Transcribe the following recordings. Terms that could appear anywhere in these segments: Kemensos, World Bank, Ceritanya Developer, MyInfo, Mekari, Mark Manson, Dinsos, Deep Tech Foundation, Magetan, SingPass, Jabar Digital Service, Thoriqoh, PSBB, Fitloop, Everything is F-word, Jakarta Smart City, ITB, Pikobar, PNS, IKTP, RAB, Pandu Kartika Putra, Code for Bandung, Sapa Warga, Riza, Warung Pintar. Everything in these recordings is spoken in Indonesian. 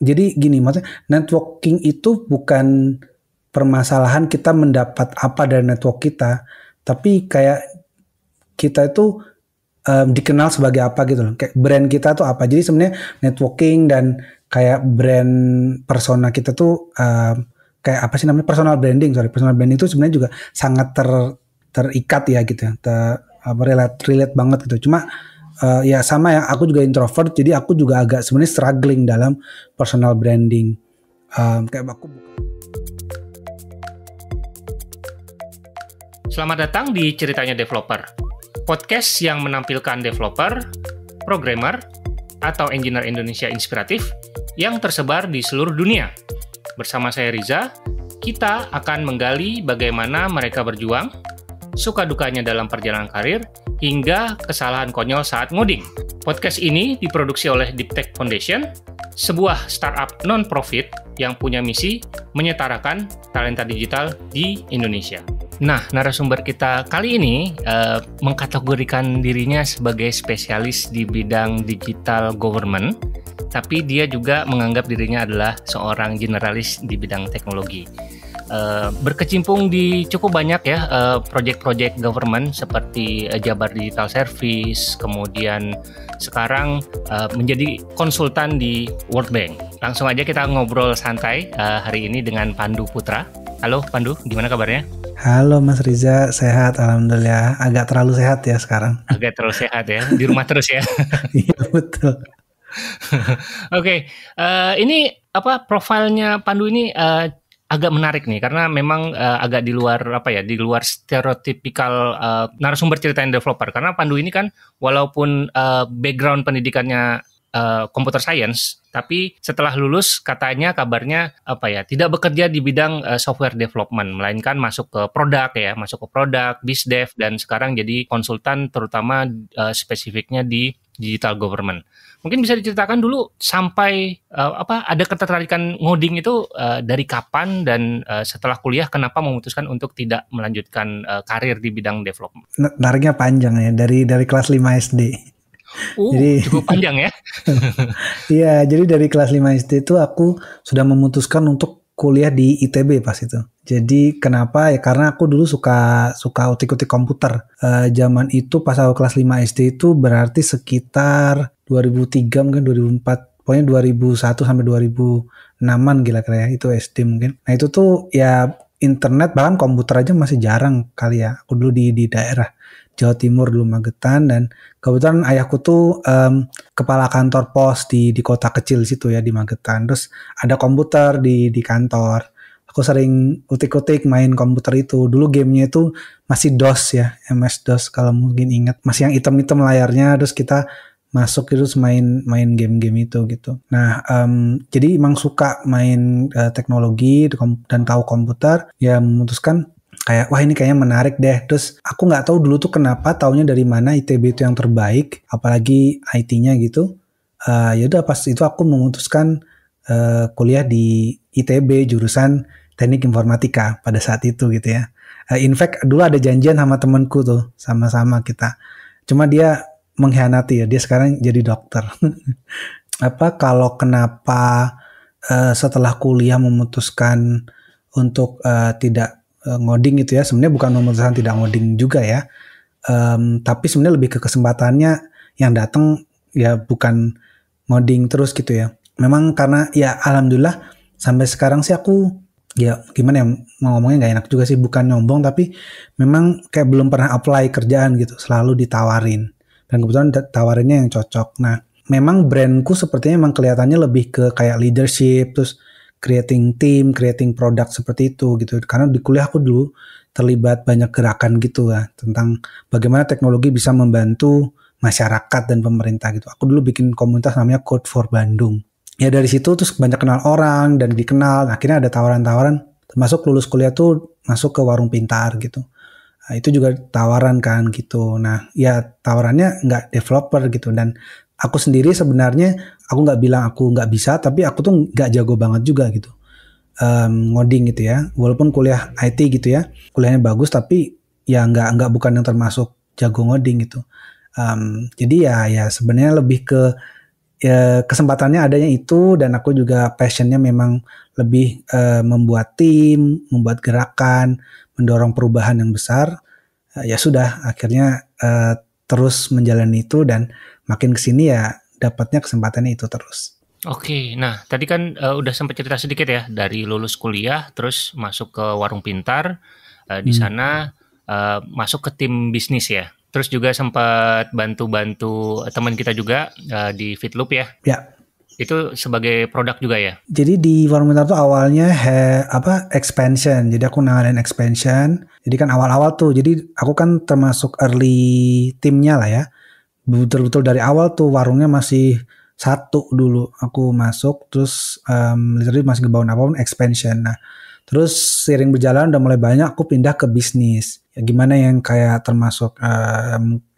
Jadi gini, maksudnya networking itu bukan permasalahan kita mendapat apa dari network kita, tapi kayak kita itu dikenal sebagai apa gitu loh. Kayak brand kita tuh apa. Jadi sebenarnya networking dan kayak brand persona kita tuh kayak apa sih namanya, personal branding. Sorry, personal branding itu sebenarnya juga sangat terikat ya gitu, relate banget gitu. Cuma ya sama ya, aku juga introvert, jadi aku juga agak sebenarnya struggling dalam personal branding. Kayak aku. Selamat datang di Ceritanya Developer, podcast yang menampilkan developer, programmer, atau engineer Indonesia inspiratif yang tersebar di seluruh dunia. Bersama saya Riza, kita akan menggali bagaimana mereka berjuang, suka dukanya dalam perjalanan karir, hingga kesalahan konyol saat ngoding. Podcast ini diproduksi oleh Deep Tech Foundation, sebuah startup non-profit yang punya misi menyetarakan talenta digital di Indonesia. Nah, narasumber kita kali ini mengkategorikan dirinya sebagai spesialis di bidang digital government, tapi dia juga menganggap dirinya adalah seorang generalis di bidang teknologi. Berkecimpung di cukup banyak ya project-project government seperti Jabar Digital Service, kemudian sekarang menjadi konsultan di World Bank. Langsung aja kita ngobrol santai hari ini dengan Pandu Putra. Halo Pandu, gimana kabarnya? Halo Mas Riza, sehat alhamdulillah. Agak terlalu sehat ya sekarang. Agak terlalu sehat ya, di rumah terus ya. Iya betul. Oke, ini apa profilnya Pandu ini? Agak menarik nih karena memang agak di luar apa ya, di luar stereotipikal narasumber Ceritanya Developer, karena Pandu ini kan walaupun background pendidikannya computer science, tapi setelah lulus katanya kabarnya apa ya, tidak bekerja di bidang software development, melainkan masuk ke produk ya, masuk ke produk, BizDev, dan sekarang jadi konsultan terutama spesifiknya di digital government. Mungkin bisa diceritakan dulu sampai ada ketertarikan ngoding itu dari kapan, dan setelah kuliah kenapa memutuskan untuk tidak melanjutkan karir di bidang development? Nariknya panjang ya, dari kelas 5 SD. Jadi, cukup panjang ya. Iya, jadi dari kelas 5 SD itu aku sudah memutuskan untuk kuliah di ITB pas itu. Jadi kenapa ya, karena aku dulu suka utik-utik komputer. Zaman itu pas aku kelas 5 SD itu berarti sekitar 2003 mungkin 2004, pokoknya 2001 sampai 2006-an gila-gila ya, itu SD mungkin. Nah itu tuh ya internet bahkan komputer aja masih jarang kali ya. Aku dulu di daerah Jawa Timur dulu, Magetan, dan kebetulan ayahku tuh kepala kantor pos di kota kecil situ ya di Magetan. Terus ada komputer di kantor. Aku sering utik-utik main komputer itu. Dulu gamenya itu masih DOS ya, MS-DOS kalau mungkin ingat. Masih yang hitam-hitam layarnya, terus kita masuk terus main game-game itu gitu. Nah, jadi emang suka main teknologi dan tahu komputer, ya memutuskan kayak, wah ini kayaknya menarik deh. Terus aku nggak tahu dulu tuh kenapa, taunya dari mana ITB itu yang terbaik, apalagi IT-nya gitu. Yaudah pas itu aku memutuskan kuliah di ITB jurusan Teknik Informatika pada saat itu gitu ya. In fact dulu ada janjian sama temanku tuh, sama-sama kita. Cuma dia mengkhianati ya, dia sekarang jadi dokter. Kalau kenapa setelah kuliah memutuskan untuk tidak ngoding gitu ya? Sebenarnya bukan memutuskan tidak ngoding juga ya, tapi sebenarnya lebih ke kesempatannya yang datang ya, bukan ngoding terus gitu ya. Memang karena ya alhamdulillah sampai sekarang sih aku ya gimana ya, mau ngomongnya nggak enak juga sih, bukan nyombong, tapi memang kayak belum pernah apply kerjaan gitu, selalu ditawarin dan kebetulan tawarinnya yang cocok. Nah memang brandku sepertinya memang kelihatannya lebih ke kayak leadership, terus creating team, creating product seperti itu gitu, karena di kuliah aku dulu terlibat banyak gerakan gitu ya, tentang bagaimana teknologi bisa membantu masyarakat dan pemerintah gitu. Aku dulu bikin komunitas namanya Code for Bandung. Ya dari situ terus banyak kenal orang dan dikenal. Akhirnya ada tawaran-tawaran, termasuk lulus kuliah tuh masuk ke Warung Pintar gitu. Nah, itu juga tawaran kan gitu. Nah ya tawarannya nggak developer gitu. Dan aku sendiri sebenarnya aku nggak bilang aku nggak bisa, tapi aku tuh nggak jago banget juga gitu. Ngoding gitu ya. Walaupun kuliah IT gitu ya, kuliahnya bagus tapi ya nggak bukan yang termasuk jago ngoding gitu. Jadi ya sebenarnya lebih ke ya, kesempatannya adanya itu, dan aku juga passionnya memang lebih membuat tim, membuat gerakan, mendorong perubahan yang besar. Ya sudah, akhirnya terus menjalani itu, dan makin kesini ya dapatnya kesempatannya itu terus. Oke, nah tadi kan udah sempat cerita sedikit ya, dari lulus kuliah terus masuk ke Warung Pintar, di sana masuk ke tim bisnis ya. Terus juga sempat bantu-bantu teman kita juga di Fitloop ya. Ya. Itu sebagai produk juga ya. Jadi di Warung Pintar tuh awalnya expansion. Jadi aku nanganin expansion. Jadi kan awal-awal tuh, jadi aku kan termasuk early timnya lah ya. Betul-betul dari awal tuh warungnya masih satu dulu aku masuk, terus literally masih ngebangun apapun expansion. Nah, terus sering berjalan udah mulai banyak aku pindah ke bisnis. Ya, gimana yang kayak termasuk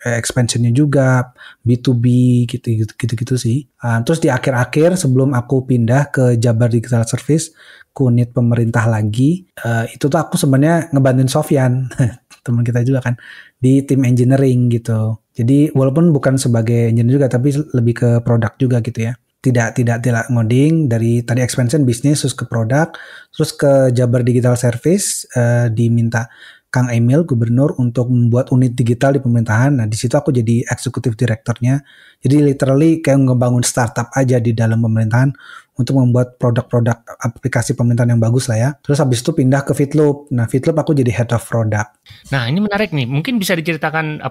expansionnya juga B2B gitu-gitu sih. Terus di akhir-akhir sebelum aku pindah ke Jabar Digital Service, ke unit pemerintah lagi, itu tuh aku sebenarnya ngebantuin Sofyan, teman kita juga kan, di tim engineering gitu. Jadi walaupun bukan sebagai engineer juga, tapi lebih ke produk juga gitu ya. Tidak ngoding, dari tadi expansion bisnis, terus ke produk, terus ke Jabar Digital Service, diminta Kang Emil, gubernur, untuk membuat unit digital di pemerintahan. Nah di situ aku jadi eksekutif direkturnya. Jadi literally kayak ngebangun startup aja di dalam pemerintahan untuk membuat produk-produk aplikasi pemerintahan yang bagus lah ya. Terus habis itu pindah ke Fitloop. Nah Fitloop aku jadi head of product. Nah ini menarik nih. Mungkin bisa diceritakan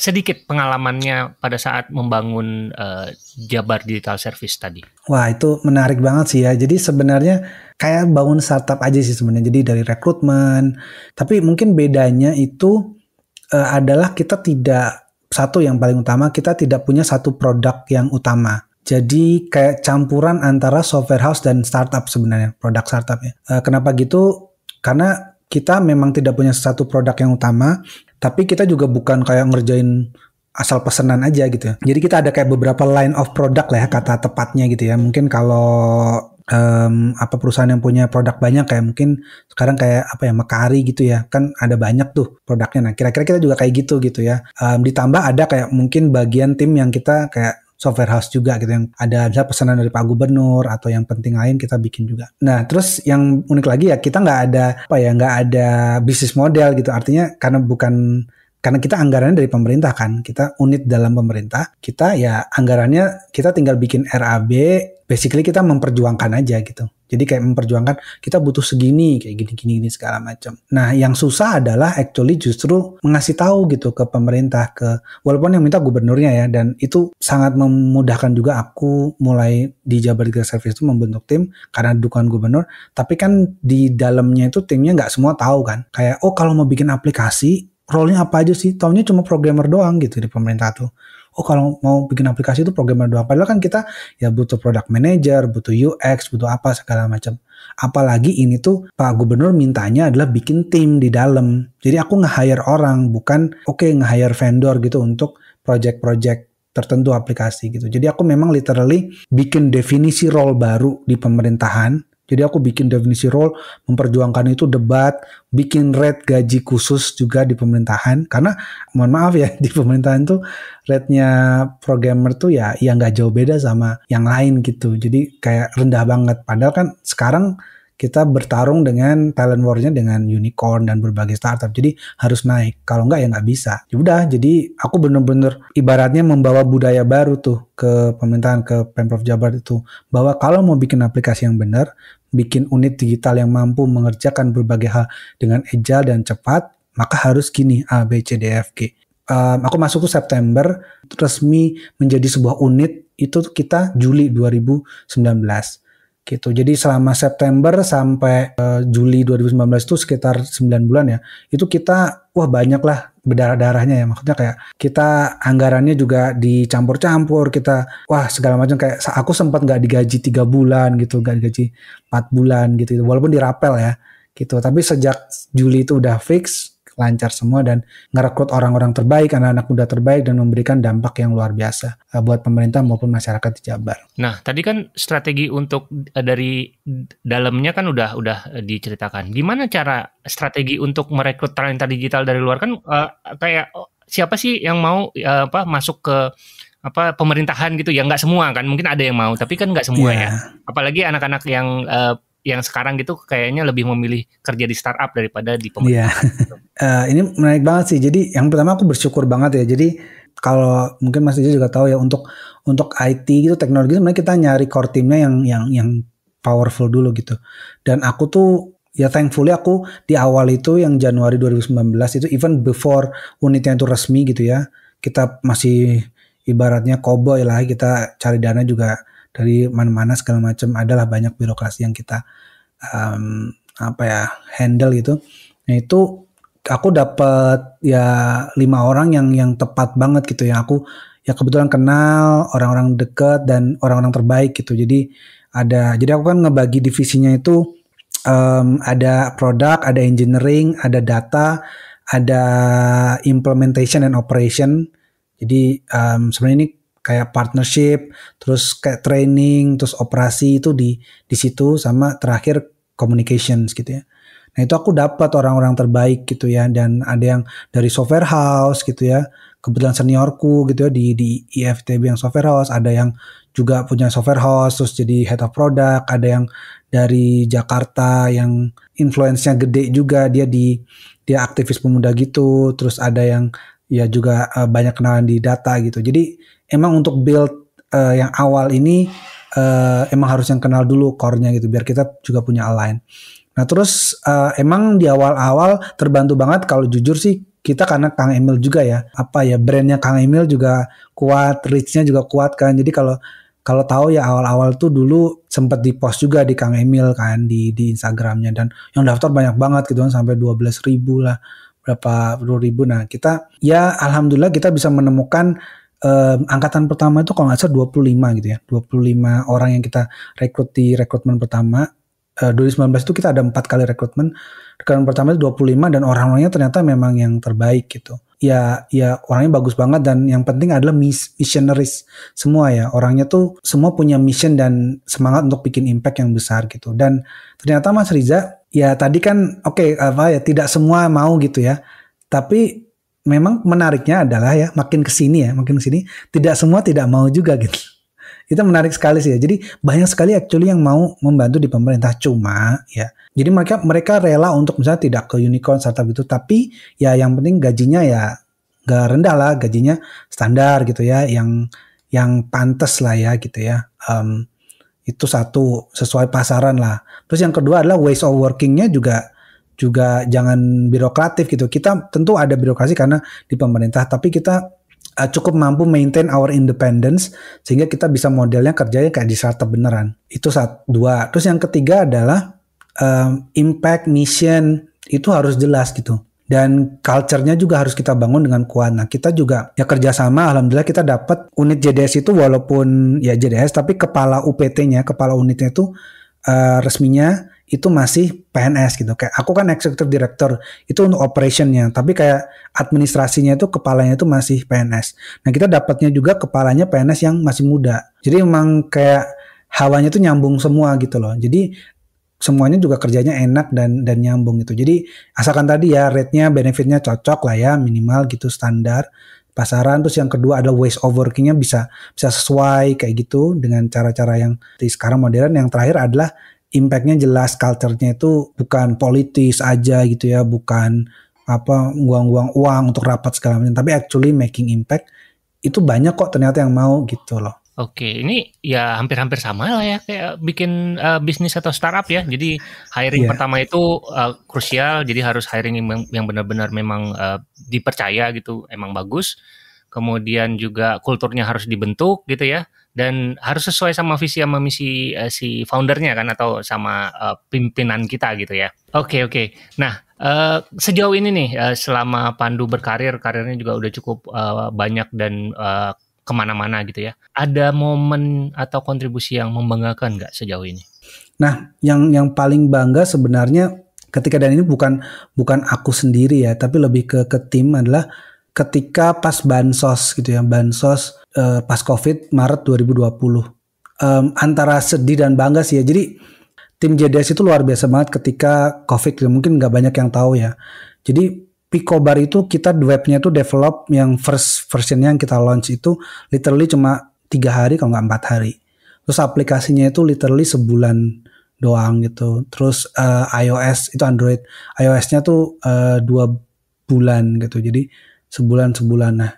sedikit pengalamannya pada saat membangun Jabar Digital Service tadi. Wah itu menarik banget sih ya. Jadi sebenarnya kayak bangun startup aja sih sebenarnya, jadi dari rekrutmen. Tapi mungkin bedanya itu adalah kita tidak, satu yang paling utama, kita tidak punya satu produk yang utama. Jadi kayak campuran antara software house dan startup sebenarnya, produk startup ya. Kenapa gitu? Karena kita memang tidak punya satu produk yang utama, tapi kita juga bukan kayak ngerjain asal pesanan aja gitu ya. Jadi kita ada kayak beberapa line of product lah ya, kata tepatnya gitu ya. Mungkin kalau perusahaan yang punya produk banyak kayak mungkin sekarang kayak Mekari gitu ya, kan ada banyak tuh produknya. Nah kira-kira kita juga kayak gitu ya. Ditambah ada kayak mungkin bagian tim yang kita kayak software house juga gitu, yang ada pesanan dari Pak Gubernur atau yang penting lain kita bikin juga. Nah terus yang unik lagi ya, kita nggak ada nggak ada bisnis model gitu, artinya karena kita anggarannya dari pemerintah kan, kita unit dalam pemerintah, kita ya anggarannya kita tinggal bikin RAB, basically kita memperjuangkan aja gitu. Jadi kayak memperjuangkan kita butuh segini, kayak gini segala macam. Nah yang susah adalah actually justru ngasih tahu gitu ke pemerintah, walaupun yang minta gubernurnya ya, dan itu sangat memudahkan juga aku mulai di Jabar Digital Service itu membentuk tim karena dukungan gubernur. Tapi kan di dalamnya itu timnya nggak semua tahu kan, kayak kalau mau bikin aplikasi role-nya apa aja sih? Taunya cuma programmer doang gitu di pemerintah tuh. Kalau mau bikin aplikasi itu programmer doang. Padahal kan kita ya butuh product manager, butuh UX, butuh apa segala macam. Apalagi ini tuh Pak Gubernur mintanya adalah bikin tim di dalam. Jadi aku nge-hire orang, bukan nge-hire vendor gitu untuk project-project tertentu aplikasi gitu. Jadi aku memang literally bikin definisi role baru di pemerintahan. Jadi aku bikin definisi role, memperjuangkan itu, debat, bikin rate gaji khusus juga di pemerintahan. Karena mohon maaf ya, di pemerintahan tuh rate-nya programmer tuh ya nggak jauh beda sama yang lain gitu. Jadi kayak rendah banget. Padahal kan sekarang kita bertarung dengan talent war-nya dengan unicorn dan berbagai startup. Jadi harus naik. Kalau nggak ya nggak bisa. Yaudah, jadi aku bener-bener ibaratnya membawa budaya baru tuh ke pemerintahan, ke Pemprov Jabar itu. Bahwa kalau mau bikin aplikasi yang benar, bikin unit digital yang mampu mengerjakan berbagai hal dengan agile dan cepat, maka harus gini, A, B, C, D, F, G. Aku masuk ke September, resmi menjadi sebuah unit, itu kita Juli 2019. Gitu. Jadi selama September sampai Juli 2019 itu sekitar 9 bulan ya. Itu kita banyak lah berdarah-darahnya ya. Maksudnya kayak kita anggarannya juga dicampur-campur. Kita segala macam, kayak aku sempat nggak digaji 3 bulan gitu, nggak digaji 4 bulan gitu. Walaupun dirapel ya gitu. Tapi sejak Juli itu udah fix, lancar semua, dan ngerekrut orang-orang terbaik, anak-anak muda terbaik, dan memberikan dampak yang luar biasa buat pemerintah maupun masyarakat di Jabar. Nah, tadi kan strategi untuk dari dalamnya kan udah diceritakan. Gimana cara strategi untuk merekrut talenta digital dari luar? Kan kayak siapa sih yang mau masuk ke apa pemerintahan gitu ya, nggak semua kan, mungkin ada yang mau tapi kan nggak semua ya, apalagi anak-anak yang sekarang gitu kayaknya lebih memilih kerja di startup daripada di pemerintahan. Ini menarik banget sih. Jadi yang pertama aku bersyukur banget ya, jadi kalau mungkin Mas Dija juga tahu ya, untuk IT gitu, teknologi sebenarnya kita nyari core teamnya yang powerful dulu gitu, dan aku tuh ya thankfully aku di awal itu yang Januari 2019 itu even before unitnya itu resmi gitu ya, kita masih ibaratnya cowboy lah, kita cari dana juga dari mana-mana segala macam, adalah banyak birokrasi yang kita handle gitu. Nah itu aku dapat ya 5 orang yang tepat banget gitu ya, aku ya kebetulan kenal orang-orang dekat dan orang-orang terbaik gitu. Jadi aku kan ngebagi divisinya itu. Ada produk, ada engineering, ada data, ada implementation and operation. Jadi sebenarnya ini kayak partnership, terus kayak training, terus operasi itu di situ, sama terakhir communications gitu ya. Nah itu aku dapat orang-orang terbaik gitu ya, dan ada yang dari software house gitu ya. Kebetulan seniorku gitu ya di IFTB yang software house, ada yang juga punya software house, terus jadi head of product, ada yang dari Jakarta yang influence-nya gede juga, dia aktivis pemuda gitu, terus ada yang ya juga banyak kenalan di data gitu. Jadi emang untuk build yang awal ini emang harus yang kenal dulu core-nya gitu, biar kita juga punya align. Nah terus emang di awal-awal terbantu banget kalau jujur sih, kita karena Kang Emil juga ya, brandnya Kang Emil juga kuat, reach-nya juga kuat kan, jadi kalau tahu ya awal-awal tuh dulu sempat dipost juga di Kang Emil kan di Instagramnya, dan yang daftar banyak banget gitu kan, sampai 12.000 lah, berapa puluh ribu. Nah kita ya alhamdulillah kita bisa menemukan angkatan pertama itu kalau nggak salah 25 gitu ya, 25 orang yang kita rekrut di rekrutmen pertama. 2019 itu kita ada 4 kali rekrutmen. Rekrutmen pertama itu 25 dan orang-orangnya ternyata memang yang terbaik gitu. Ya orangnya bagus banget, dan yang penting adalah missionaries semua ya. Orangnya tuh semua punya mission dan semangat untuk bikin impact yang besar gitu. Dan ternyata Mas Riza ya tadi kan tidak semua mau gitu ya. Tapi memang menariknya adalah ya makin kesini tidak semua tidak mau juga gitu. Itu menarik sekali sih ya. Jadi banyak sekali actually yang mau membantu di pemerintah, cuma ya. Jadi mereka rela untuk misalnya tidak ke unicorn startup itu, tapi ya yang penting gajinya ya nggak rendah lah, gajinya standar gitu ya, yang pantas lah ya gitu ya. Itu satu, sesuai pasaran lah. Terus yang kedua adalah ways of working-nya juga jangan birokratif gitu. Kita tentu ada birokrasi karena di pemerintah, tapi kita cukup mampu maintain our independence sehingga kita bisa modelnya kerjanya kayak di startup beneran. Itu 2. Terus yang ketiga adalah impact, mission itu harus jelas gitu. Dan culture-nya juga harus kita bangun dengan kuat. Nah kita juga ya kerjasama, alhamdulillah kita dapat unit JDS itu, walaupun ya JDS tapi kepala UPT-nya, kepala unitnya itu resminya itu masih PNS gitu. Kayak aku kan executive director itu untuk operationnya, tapi kayak administrasinya itu kepalanya itu masih PNS. Nah kita dapatnya juga kepalanya PNS yang masih muda. Jadi memang kayak hawanya tuh nyambung semua gitu loh. Jadi semuanya juga kerjanya enak dan nyambung gitu. Jadi asalkan tadi ya rate-nya, benefit-nya cocok lah ya, minimal gitu standar pasaran. Terus yang kedua adalah ways of working-nya bisa sesuai kayak gitu dengan cara-cara yang sekarang modern. Yang terakhir adalah impact-nya jelas, culture-nya itu bukan politis aja gitu ya, bukan buang-buang uang untuk rapat segala macam, tapi actually making impact. Itu banyak kok ternyata yang mau gitu loh. Oke, ini ya hampir-hampir sama lah ya kayak bikin bisnis atau startup ya. Jadi hiring pertama itu krusial, jadi harus hiring yang benar-benar memang dipercaya gitu, emang bagus. Kemudian juga kulturnya harus dibentuk gitu ya, dan harus sesuai sama visi sama misi si foundernya kan, atau sama pimpinan kita gitu ya. Oke. Nah sejauh ini nih selama Pandu karirnya juga udah cukup banyak dan kemana-mana gitu ya, ada momen atau kontribusi yang membanggakan nggak sejauh ini? Nah yang paling bangga sebenarnya ketika, dan ini bukan aku sendiri ya, tapi lebih ke tim, adalah ketika pas bansos gitu ya, bansos pas COVID Maret 2020, antara sedih dan bangga sih ya. Jadi tim JDS itu luar biasa banget ketika COVID, mungkin nggak banyak yang tahu ya. Jadi Pikobar itu kita webnya itu develop yang first versionnya yang kita launch itu literally cuma 3 hari kalau nggak 4 hari. Terus aplikasinya itu literally sebulan doang gitu. Terus iOS itu Android, iOS-nya tuh 2 bulan gitu. Jadi sebulan. Nah,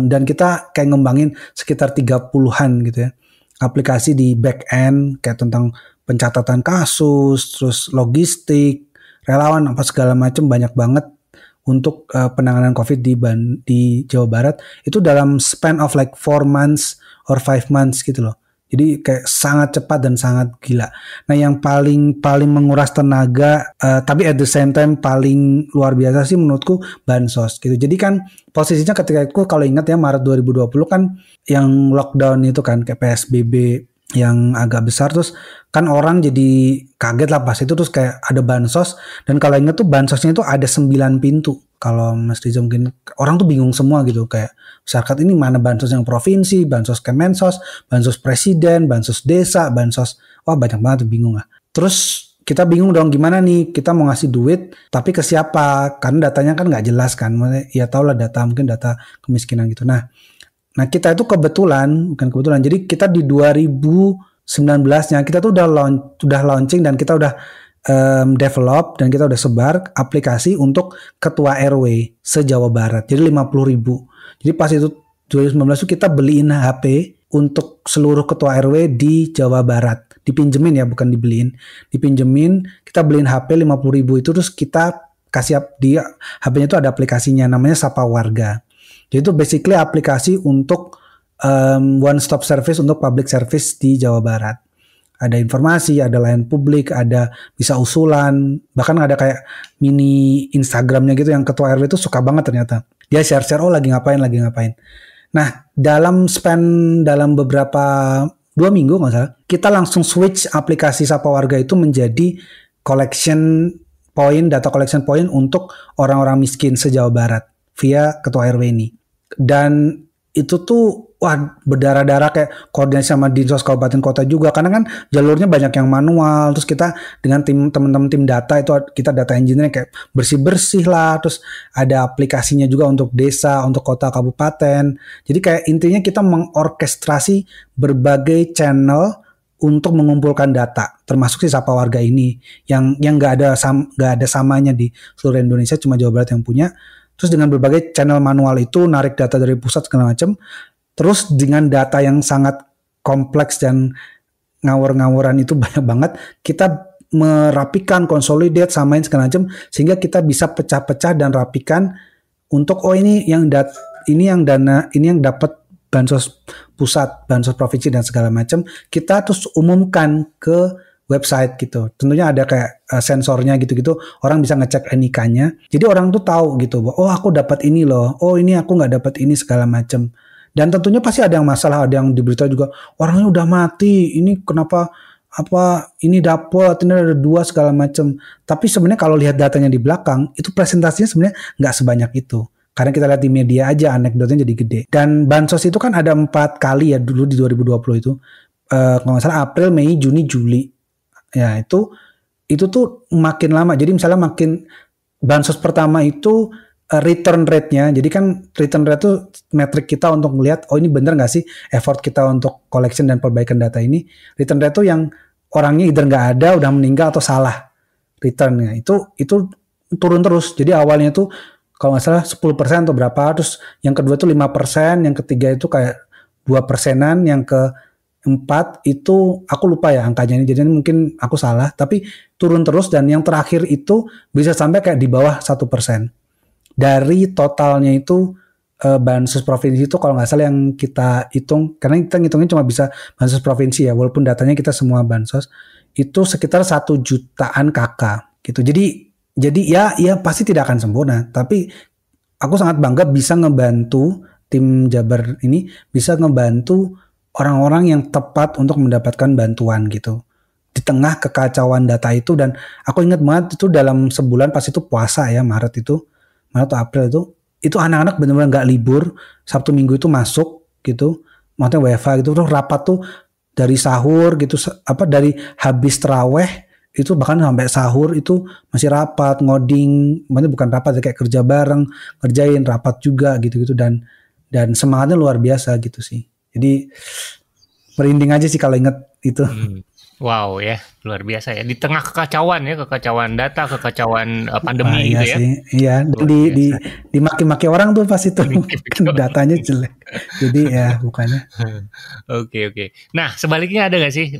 dan kita kayak ngembangin sekitar 30-an gitu ya. Aplikasi di back end kayak tentang pencatatan kasus, terus logistik, relawan apa segala macam, banyak banget. Untuk penanganan COVID di Jawa Barat itu dalam span of like 4 months or 5 months gitu loh. Jadi kayak sangat cepat dan sangat gila. Nah, yang paling menguras tenaga tapi at the same time paling luar biasa sih menurutku bansos gitu. Jadi kan posisinya ketika itu kalau ingat ya Maret 2020 kan yang lockdown itu kan kayak PSBB yang agak besar, terus kan orang jadi kaget lah pas itu, terus kayak ada bansos, dan kalau inget tuh bansosnya itu ada 9 pintu. Kalau Mas Riza mungkin orang tuh bingung semua gitu, kayak masyarakat ini mana bansos yang provinsi, bansos Kemensos, bansos presiden, bansos desa, bansos, wah banyak banget tuh, bingung lah. Terus kita bingung dong gimana nih kita mau ngasih duit tapi ke siapa, karena datanya kan nggak jelas kan, ya tau lah data, mungkin data kemiskinan gitu. Nah kita itu bukan kebetulan, jadi kita di 2019-nya kita tuh udah launching dan kita udah develop dan kita udah sebar aplikasi untuk ketua RW se-Jawa Barat, jadi 50.000. Jadi pas itu 2019 tuh kita beliin HP untuk seluruh ketua RW di Jawa Barat, dipinjemin ya, bukan dibeliin, dipinjemin, kita beliin HP 50.000 itu, terus kita kasih dia HP-nya itu ada aplikasinya namanya Sapa Warga. Jadi itu basically aplikasi untuk one stop service untuk public service di Jawa Barat. Ada informasi, ada layanan publik, ada bisa usulan, bahkan ada kayak mini Instagramnya gitu yang ketua RW itu suka banget ternyata. Dia share-share, oh lagi ngapain. Nah dalam beberapa 2 minggu nggak salah, kita langsung switch aplikasi Sapa Warga itu menjadi data collection point untuk orang-orang miskin se-Jawa Barat via ketua RW ini. Dan itu tuh wah berdarah-darah kayak koordinasi sama Dinsos Kabupaten Kota juga, karena kan jalurnya banyak yang manual, terus kita dengan tim data itu, kita data engineer kayak bersih-bersih lah, terus ada aplikasinya juga untuk desa, untuk kota, kabupaten. Jadi kayak intinya kita mengorkestrasi berbagai channel untuk mengumpulkan data, termasuk si Sapa Warga ini yang nggak ada samanya di seluruh Indonesia, cuma Jawa Barat yang punya. Terus dengan berbagai channel manual itu narik data dari pusat segala macam, terus dengan data yang sangat kompleks dan ngawur-ngawuran itu banyak banget, kita merapikan, konsolidate, samain segala macam, sehingga kita bisa pecah-pecah dan rapikan untuk ini yang dapat bansos pusat, bansos provinsi dan segala macam, kita terus umumkan ke website gitu. Tentunya ada kayak sensornya gitu-gitu. Orang bisa ngecek NIK-nya. Jadi orang tuh tahu gitu bahwa oh aku dapat ini loh. Oh ini aku nggak dapat ini segala macam. Dan tentunya pasti ada yang masalah, ada yang diberitahu juga orangnya udah mati. Ini kenapa apa ini dapat, ini ada 2 segala macam. Tapi sebenarnya kalau lihat datanya di belakang itu presentasinya sebenarnya nggak sebanyak itu. Karena kita lihat di media aja anekdotnya jadi gede. Dan bansos itu kan ada 4 kali ya dulu di 2020 itu. Kalau nggak salah April, Mei, Juni, Juli. Ya itu tuh makin lama. Jadi misalnya makin bansos pertama itu return rate-nya. Jadi kan return rate tuh metrik kita untuk melihat oh ini bener nggak sih effort kita untuk collection dan perbaikan data ini. Return rate tuh yang orangnya either nggak ada, udah meninggal atau salah returnnya. Itu turun terus. Jadi awalnya tuh kalau nggak salah 10% atau berapa. Terus yang kedua tuh 5%, yang ketiga itu kayak 2%-an, yang ke 4 itu aku lupa ya angkanya ini, jadi mungkin aku salah, tapi turun terus dan yang terakhir itu bisa sampai kayak di bawah 1% dari totalnya itu bansos provinsi itu kalau nggak salah yang kita hitung, karena kita ngitungnya cuma bisa bansos provinsi ya walaupun datanya kita semua bansos, itu sekitar 1 jutaan kakak gitu. Jadi ya pasti tidak akan sempurna, tapi aku sangat bangga bisa ngebantu tim Jabar ini, bisa ngebantu orang-orang yang tepat untuk mendapatkan bantuan gitu. Di tengah kekacauan data itu, dan aku ingat banget itu dalam sebulan pas itu puasa ya, Maret atau April itu anak-anak benar-benar gak libur, Sabtu Minggu itu masuk gitu, maksudnya WFH gitu, terus rapat tuh dari sahur gitu, dari habis terawih itu bahkan sampai sahur itu masih rapat, ngoding, maksudnya bukan rapat kayak kerja bareng, ngerjain rapat juga gitu-gitu, dan semangatnya luar biasa gitu sih. Jadi merinding aja sih kalau inget itu. Wow ya, luar biasa ya. Di tengah kekacauan ya, kekacauan data, kekacauan pandemi gitu ya. Sih. Iya, dimaki-maki orang tuh pas itu. Datanya jelek. Jadi ya bukannya. Oke. Nah, sebaliknya ada gak sih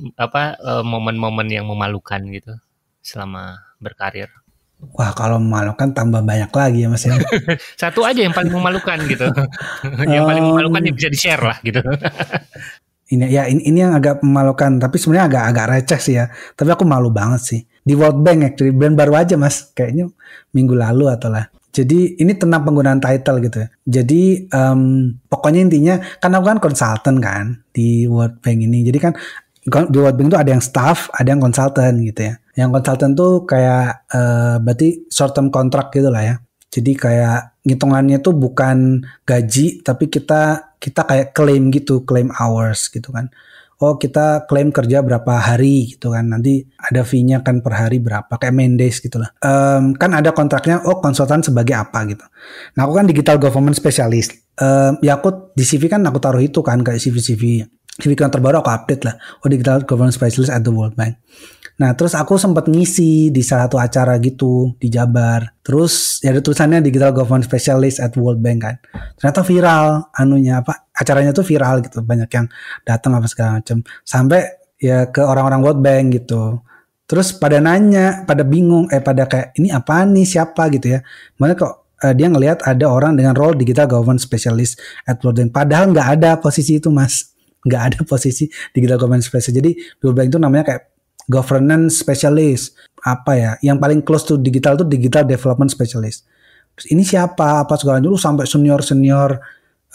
momen-momen yang memalukan gitu selama berkarir? Wah, kalau memalukan tambah banyak lagi ya Mas ya. Satu aja yang paling memalukan gitu. Yang paling memalukan yang bisa di-share lah gitu. Ini yang agak memalukan, tapi sebenarnya agak receh sih ya. Tapi aku malu banget sih. Di World Bank actually, brand baru aja Mas. Kayaknya minggu lalu atau lah. Jadi ini tentang penggunaan title gitu ya. Jadi pokoknya intinya, karena aku kan konsultan kan di World Bank ini. Jadi kan di World Bank itu ada yang staff, ada yang konsultan gitu ya. Yang konsultan tuh kayak berarti short term contract gitu lah ya. Jadi kayak ngitungannya tuh bukan gaji, tapi kita kayak claim gitu, claim hours gitu kan. Oh, kita claim kerja berapa hari gitu kan. Nanti ada fee-nya kan per hari berapa, kayak man days gitu lah. Kan ada kontraknya, oh konsultan sebagai apa gitu. Nah, aku kan digital government specialist. Ya aku di CV kan aku taruh itu kan, kayak CV yang terbaru aku update lah. Oh, digital government specialist at the World Bank. Nah, terus aku sempat ngisi di salah satu acara gitu di Jabar. Terus ya ada tulisannya Digital Government Specialist at World Bank kan. Ternyata viral acaranya tuh viral gitu, banyak yang datang apa segala macam. Sampai ya ke orang-orang World Bank gitu. Terus pada nanya, pada bingung, pada kayak ini apa nih, siapa gitu ya. Makanya kok dia ngelihat ada orang dengan role Digital Government Specialist at World Bank, padahal nggak ada posisi itu Mas. Nggak ada posisi Digital Government Specialist. Jadi World Bank itu namanya kayak Governance Specialist, apa ya, yang paling close to digital itu Digital Development Specialist. Terus ini siapa, apa segala dulu sampai senior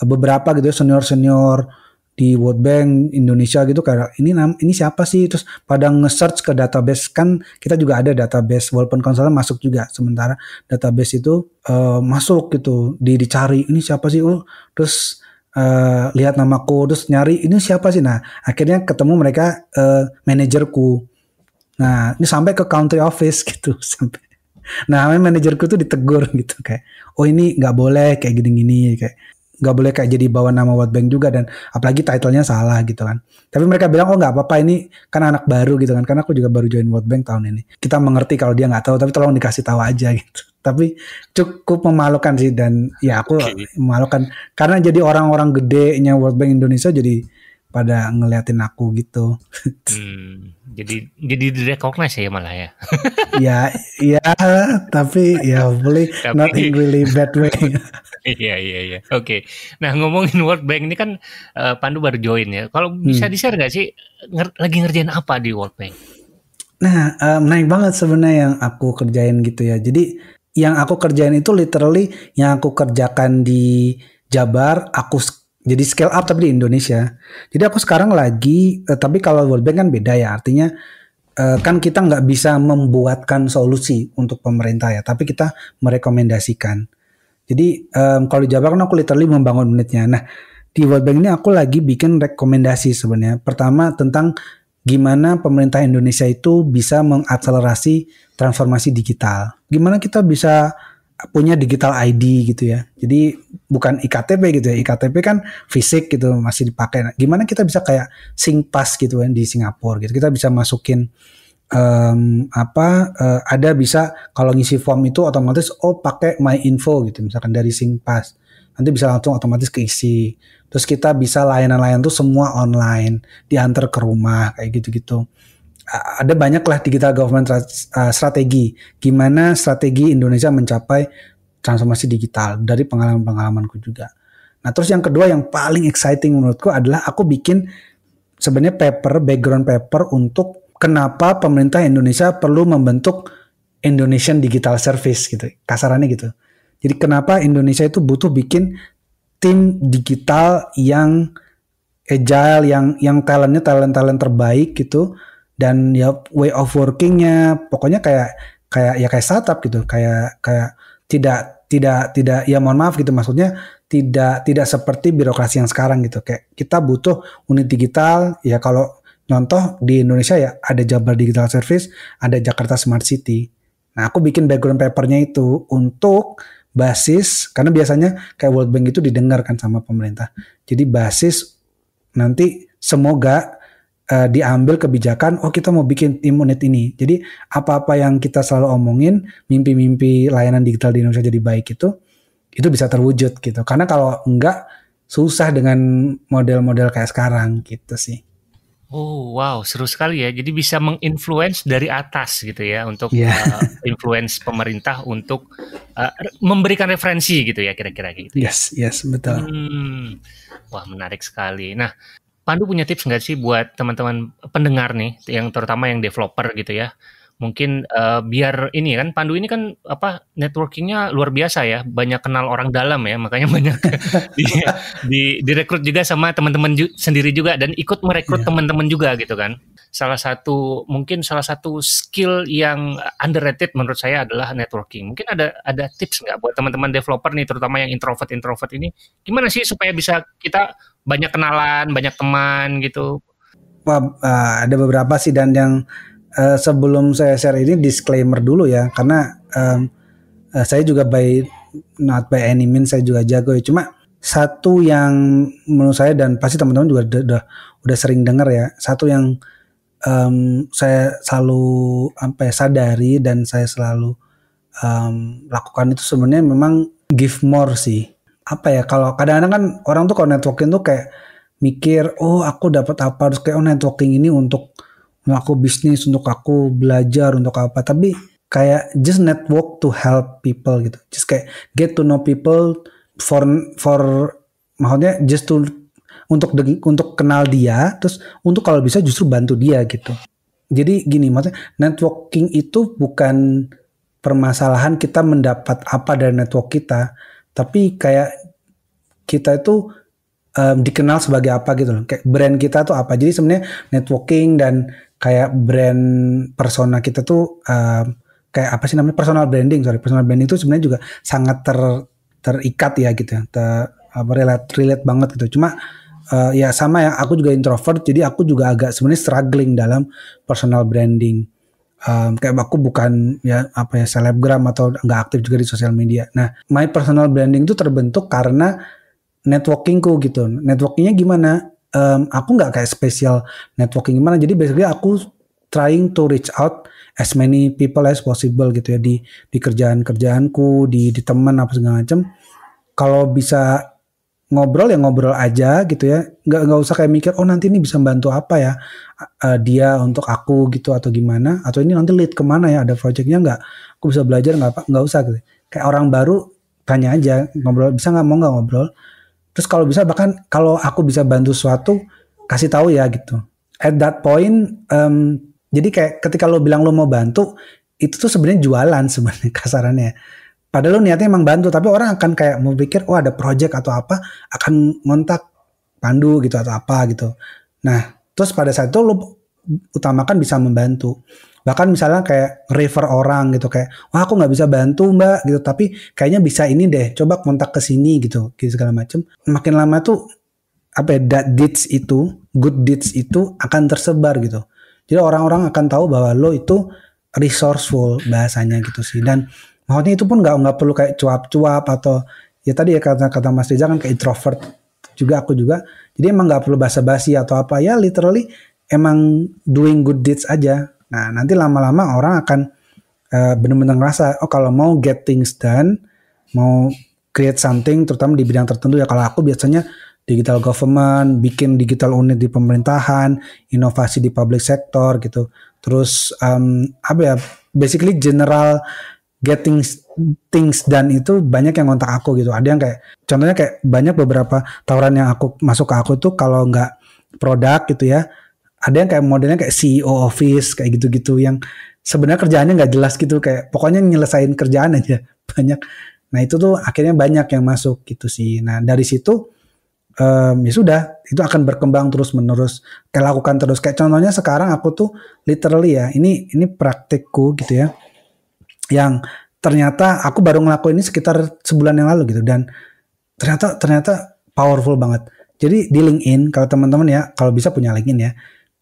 beberapa gitu ya, senior di World Bank Indonesia gitu, kayak ini siapa sih. Terus pada nge-search ke database, kan kita juga ada database walaupun konsultan masuk juga, sementara database itu masuk gitu, dicari ini siapa sih. Terus lihat namaku, terus nyari ini siapa sih. Nah akhirnya ketemu mereka, manajerku. Nah, ini sampai ke country office gitu sampai. Nah, manajerku tuh ditegur gitu kayak, "Oh, ini nggak boleh kayak gini-gini, kayak nggak boleh kayak jadi bawa nama World Bank juga, dan apalagi title-nya salah gitu kan." Tapi mereka bilang, "Oh, nggak apa-apa, ini kan anak baru gitu kan." Karena aku juga baru join World Bank tahun ini. Kita mengerti kalau dia nggak tahu, tapi tolong dikasih tahu aja gitu. Tapi cukup memalukan sih, dan ya aku memalukan karena jadi orang-orang gedenya World Bank Indonesia jadi pada ngeliatin aku gitu. Jadi direcognize ya malah ya. ya tapi ya boleh, not in really bad way. Iya. Oke. Nah, ngomongin World Bank ini kan Pandu baru join ya. Kalau bisa di-share gak sih lagi ngerjain apa di World Bank? Nah, menarik banget sebenarnya yang aku kerjain gitu ya. Jadi yang aku kerjain itu literally yang aku kerjakan di Jabar, aku jadi scale up tapi di Indonesia. Jadi aku sekarang lagi, tapi kalau World Bank kan beda ya. Artinya kan kita nggak bisa membuatkan solusi untuk pemerintah ya. Tapi kita merekomendasikan. Jadi kalau di Jabar kan aku literally membangun unitnya. Nah di World Bank ini aku lagi bikin rekomendasi sebenarnya. Pertama tentang gimana pemerintah Indonesia itu bisa mengakselerasi transformasi digital. Gimana kita bisa punya digital ID gitu ya. Jadi bukan IKTP gitu ya. IKTP kan fisik gitu, masih dipakai. Nah, gimana kita bisa kayak SingPass gitu kan di Singapura gitu. Kita bisa masukin ada bisa kalau ngisi form itu otomatis pakai MyInfo gitu misalkan dari SingPass. Nanti bisa langsung otomatis keisi. Terus kita bisa layanan-layanan tuh semua online, diantar ke rumah kayak gitu-gitu. Ada banyaklah digital government strategi. Gimana strategi Indonesia mencapai transformasi digital dari pengalaman-pengalamanku juga. Nah, terus yang kedua yang paling exciting menurutku adalah aku bikin sebenarnya background paper untuk kenapa pemerintah Indonesia perlu membentuk Indonesian Digital Service gitu. Kasarannya gitu. Jadi kenapa Indonesia itu butuh bikin tim digital yang agile, yang talentnya talent terbaik gitu. Dan ya way of workingnya pokoknya kayak startup gitu, kayak tidak ya mohon maaf gitu, maksudnya tidak seperti birokrasi yang sekarang gitu. Kayak kita butuh unit digital ya, kalau Contoh di Indonesia ya ada Jabar Digital Service, ada Jakarta Smart City. Nah, aku bikin background papernya itu untuk basis, karena biasanya kayak World Bank itu didengarkan sama pemerintah. Jadi basis nanti semoga diambil kebijakan, oh kita mau bikin tim unit ini. Jadi apa-apa yang kita selalu omongin, mimpi-mimpi layanan digital di Indonesia jadi baik itu bisa terwujud gitu. Karena kalau enggak, susah dengan model-model kayak sekarang gitu sih. Oh wow, seru sekali ya. Jadi bisa menginfluence dari atas gitu ya untuk influence pemerintah untuk memberikan referensi gitu ya kira-kira gitu. Yes, betul. Wah menarik sekali. Nah, Pandu punya tips nggak sih buat teman-teman pendengar nih, yang terutama yang developer gitu ya? Mungkin biar ini kan Pandu ini kan apa networkingnya luar biasa ya, banyak kenal orang dalam ya, makanya banyak direkrut juga sama teman-teman sendiri juga dan ikut merekrut teman-teman juga gitu kan. Salah satu skill yang underrated menurut saya adalah networking. Mungkin ada tips nggak buat teman-teman developer nih, terutama yang introvert ini, gimana sih supaya bisa kita banyak kenalan, banyak teman gitu? Wah, ada beberapa sih, dan yang sebelum saya share ini disclaimer dulu ya, karena saya juga not by any means saya juga jago ya. Cuma satu yang menurut saya, dan pasti teman-teman juga udah sering dengar ya, satu yang saya selalu sadari dan saya selalu lakukan itu sebenarnya memang give more sih. Apa ya, kalau kadang-kadang kan orang tuh kalau networking tuh kayak mikir, oh aku dapat apa, harus kayak oh networking ini untuk aku bisnis, untuk aku belajar, untuk apa. Tapi kayak just network to help people gitu. Just kayak get to know people for maksudnya just to untuk kenal dia, terus untuk kalau bisa justru bantu dia gitu. Jadi gini, maksudnya networking itu bukan permasalahan kita mendapat apa dari network kita, tapi kayak kita itu dikenal sebagai apa gitu loh. Kayak brand kita tuh apa. Jadi sebenarnya networking dan kayak brand persona kita tuh kayak apa sih namanya, personal branding itu sebenarnya juga sangat terikat ya gitu, relate banget gitu. Cuma ya sama ya, aku juga introvert, jadi aku juga agak sebenarnya struggling dalam personal branding. Kayak aku bukan ya apa ya selebgram atau nggak aktif juga di sosial media. Nah, my personal branding itu terbentuk karena networkingku gitu. Networkingnya gimana? Aku nggak kayak spesial networking gimana, jadi basically aku trying to reach out as many people as possible gitu ya, di kerjaanku, di teman apa segala macam. Kalau bisa ngobrol ya ngobrol aja gitu ya, nggak usah kayak mikir oh nanti ini bisa bantu apa ya dia untuk aku gitu atau gimana, atau ini nanti lead kemana ya, ada projectnya nggak, aku bisa belajar nggak, apa nggak usah gitu. Kayak orang baru tanya aja, ngobrol bisa nggak, mau nggak ngobrol. Terus kalau bisa, bahkan kalau aku bisa bantu sesuatu, kasih tahu ya gitu. At that point, jadi kayak ketika lo bilang lo mau bantu, itu tuh sebenarnya jualan sebenarnya kasarannya. Padahal lo niatnya emang bantu, tapi orang akan kayak mau pikir, oh ada project atau apa, akan ngontak Pandu gitu atau apa gitu. Nah, terus pada saat itu lo utamakan bisa membantu. Bahkan misalnya kayak refer orang gitu, kayak wah aku nggak bisa bantu mbak gitu, tapi kayaknya bisa ini deh, coba kontak ke sini gitu segala macam. Makin lama tuh apa ya, good deeds itu akan tersebar gitu. Jadi orang-orang akan tahu bahwa lo itu resourceful bahasanya gitu sih. Dan maksudnya itu pun nggak perlu kayak cuap-cuap atau ya tadi ya kata Mas Reza kan kayak introvert juga, aku juga. Jadi emang nggak perlu basa-basi atau apa ya, literally emang doing good deeds aja. Nah nanti lama-lama orang akan benar-benar ngerasa oh kalau mau get things done, mau create something terutama di bidang tertentu ya, kalau aku biasanya digital government, bikin digital unit di pemerintahan, inovasi di public sector gitu. Terus apa ya, basically general getting things done itu banyak yang ngontak aku gitu. Ada yang kayak contohnya kayak banyak beberapa tawaran yang aku masuk ke aku tuh kalau nggak produk gitu ya, ada yang kayak modelnya kayak CEO office kayak gitu-gitu, yang sebenarnya kerjaannya nggak jelas gitu, kayak pokoknya nyelesain kerjaan aja banyak. Nah itu tuh akhirnya banyak yang masuk gitu sih. Nah dari situ ya sudah, itu akan berkembang terus menerus, kayak lakukan terus. Kayak contohnya sekarang aku tuh literally ya, ini praktikku gitu ya, yang ternyata aku baru ngelakuin ini sekitar sebulan yang lalu gitu, dan ternyata powerful banget. Jadi di LinkedIn, kalau teman-teman ya kalau bisa punya LinkedIn ya,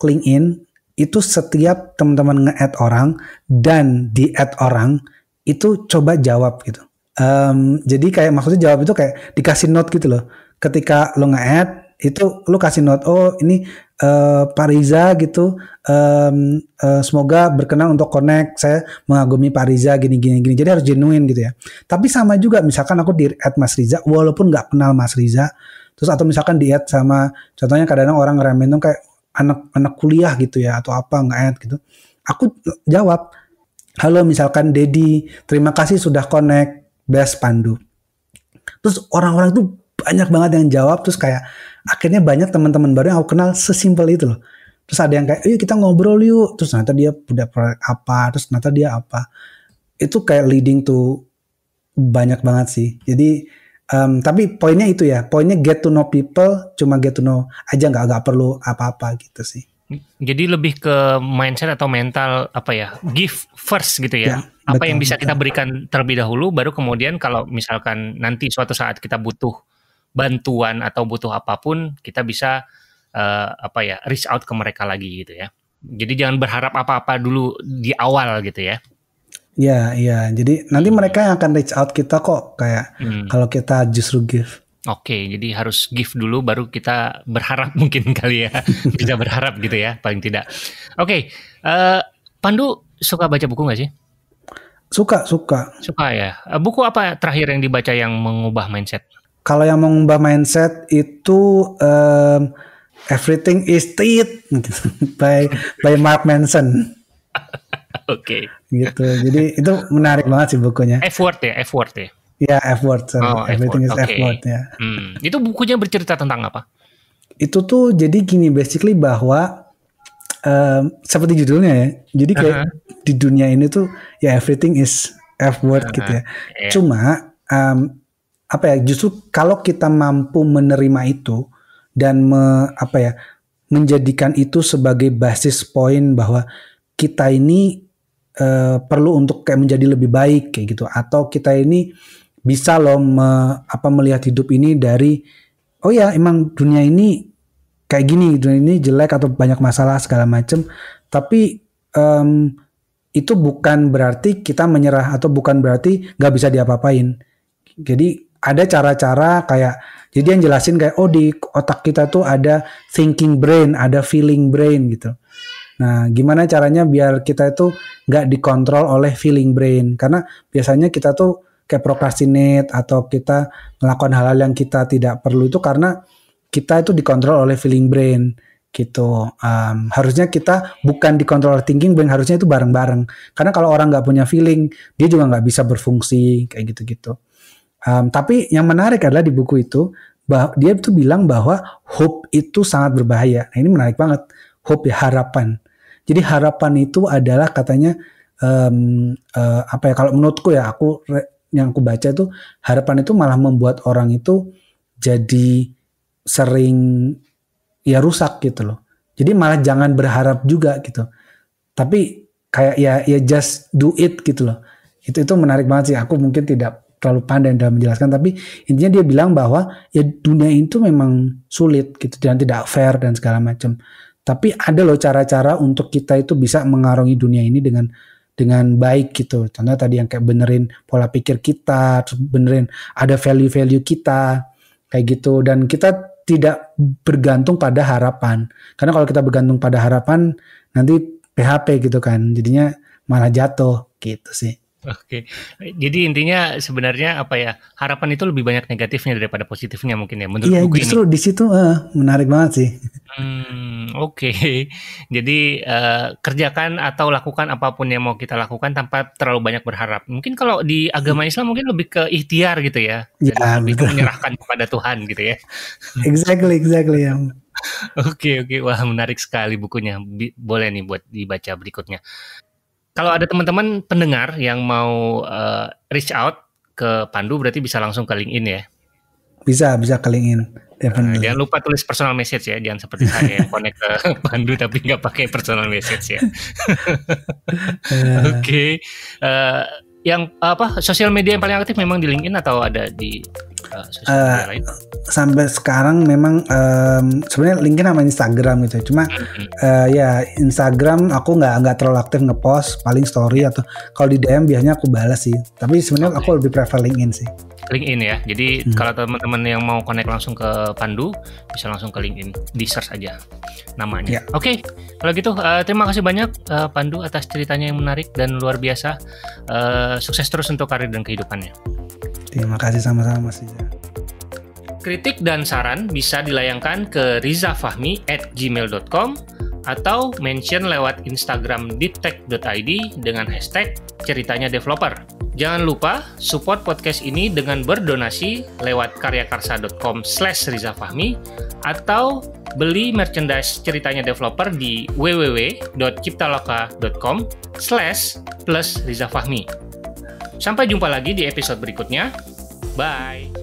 LinkedIn itu setiap teman-teman nge-add orang dan di-add orang itu coba jawab gitu. Jadi kayak maksudnya jawab itu kayak dikasih note gitu loh. Ketika lo nge-add itu lo kasih note, oh ini Pak Riza gitu, semoga berkenan untuk connect, saya mengagumi Pak Riza gini-gini. Jadi harus genuine gitu ya. Tapi sama juga misalkan aku di-add Mas Riza walaupun gak kenal Mas Riza. Terus atau misalkan di-add sama, contohnya kadang-kadang orang ngeramein tuh kayak anak kuliah gitu ya atau apa nge-add gitu. Aku jawab, halo misalkan Dedi, terima kasih sudah connect, best Pandu. Terus orang-orang tuh banyak banget yang jawab, terus kayak akhirnya banyak teman-teman baru yang aku kenal sesimpel itu loh. Terus ada yang kayak, yuk kita ngobrol yuk, terus ternyata dia udah proyek apa, terus ternyata dia apa. Itu kayak leading to banyak banget sih. Jadi tapi poinnya itu ya, poinnya get to know people, cuma get to know aja, nggak perlu apa-apa gitu sih. Jadi lebih ke mindset atau mental apa ya, give first gitu ya, apa betul, yang bisa kita berikan terlebih dahulu, baru kemudian kalau misalkan nanti suatu saat kita butuh bantuan atau butuh apapun, kita bisa reach out ke mereka lagi gitu ya. Jadi jangan berharap apa-apa dulu di awal gitu ya. Iya, iya. Jadi nanti mereka yang akan reach out kita kok, kayak kalau kita justru give. Oke, jadi harus give dulu baru kita berharap mungkin kali ya. Bisa berharap gitu ya, paling tidak. Oke, Pandu suka baca buku gak sih? Suka. Suka ya. Buku apa terakhir yang dibaca yang mengubah mindset? Kalau yang mengubah mindset itu Everything is It by Mark Manson. Oke. Gitu. Jadi itu menarik banget sih bukunya. F-word ya? Ya, F-word. Everything is F-word ya. Itu bukunya bercerita tentang apa? Itu tuh jadi gini, basically bahwa seperti judulnya ya. Jadi kayak di dunia ini tuh ya everything is F-word gitu ya. Yeah. Cuma justru kalau kita mampu menerima itu dan menjadikan itu sebagai basis poin bahwa kita ini perlu untuk kayak menjadi lebih baik kayak gitu, atau kita ini bisa loh melihat hidup ini dari oh ya emang dunia ini kayak gini, dunia ini jelek atau banyak masalah segala macem, tapi itu bukan berarti kita menyerah atau bukan berarti nggak bisa diapa-apain. Jadi ada cara-cara kayak, jadi yang jelasin kayak oh di otak kita tuh ada thinking brain, ada feeling brain gitu. Nah, gimana caranya biar kita itu nggak dikontrol oleh feeling brain? Karena biasanya kita tuh kayak procrastinate atau kita melakukan hal-hal yang kita tidak perlu itu karena kita itu dikontrol oleh feeling brain gitu. Harusnya kita bukan dikontrol oleh thinking brain, harusnya itu bareng-bareng. Karena kalau orang nggak punya feeling, dia juga nggak bisa berfungsi kayak gitu-gitu. Tapi yang menarik adalah di buku itu, dia itu bilang bahwa hope itu sangat berbahaya. Nah, ini menarik banget. Hope ya, harapan. Jadi harapan itu adalah katanya kalau menurutku ya, yang aku baca itu harapan itu malah membuat orang itu jadi sering ya rusak gitu loh. Jadi malah jangan berharap juga gitu. Tapi kayak ya just do it gitu loh. Itu menarik banget sih. Aku mungkin tidak terlalu pandai dalam menjelaskan, tapi intinya dia bilang bahwa ya dunia itu memang sulit gitu dan tidak fair dan segala macam. Tapi ada loh cara-cara untuk kita itu bisa mengarungi dunia ini dengan baik gitu. Contohnya tadi yang kayak benerin pola pikir kita, benerin ada value-value kita kayak gitu. Dan kita tidak bergantung pada harapan. Karena kalau kita bergantung pada harapan nanti PHP gitu kan. Jadinya malah jatuh gitu sih. Oke, jadi intinya sebenarnya harapan itu lebih banyak negatifnya daripada positifnya mungkin ya menurut buku ini. Iya, justru di situ menarik banget sih. Oke. Jadi kerjakan atau lakukan apapun yang mau kita lakukan tanpa terlalu banyak berharap. Mungkin kalau di agama Islam mungkin lebih ke ikhtiar gitu ya. Iya, betul. Menyerahkan kepada Tuhan gitu ya. Exactly ya. Oke. Wah, menarik sekali bukunya. Boleh nih buat dibaca berikutnya. Kalau ada teman-teman pendengar yang mau reach out ke Pandu, berarti bisa langsung ke LinkedIn ya? Bisa ke LinkedIn. Jangan lupa tulis personal message ya, jangan seperti saya yang connect ke Pandu tapi nggak pakai personal message ya. Oke. Yang sosial media yang paling aktif memang di LinkedIn atau ada di lain? Sampai sekarang memang sebenarnya LinkedIn sama Instagram gitu, cuma ya Instagram aku nggak terlalu aktif ngepost, paling story atau kalau di DM biasanya aku balas sih, tapi sebenarnya aku lebih prefer LinkedIn sih. LinkedIn ya, jadi kalau teman-teman yang mau connect langsung ke Pandu bisa langsung ke LinkedIn, di search aja namanya. Oke, kalau gitu terima kasih banyak Pandu atas ceritanya yang menarik dan luar biasa. Sukses terus untuk karir dan kehidupannya. Terima kasih, sama-sama sih. Kritik dan saran bisa dilayangkan ke rizafahmi@gmail.com atau mention lewat Instagram deeptech.id dengan hashtag Ceritanya Developer. Jangan lupa support podcast ini dengan berdonasi lewat karyakarsa.com/rizafahmi atau beli merchandise Ceritanya Developer di www.ciptaloka.com/+rizafahmi. Sampai jumpa lagi di episode berikutnya. Bye!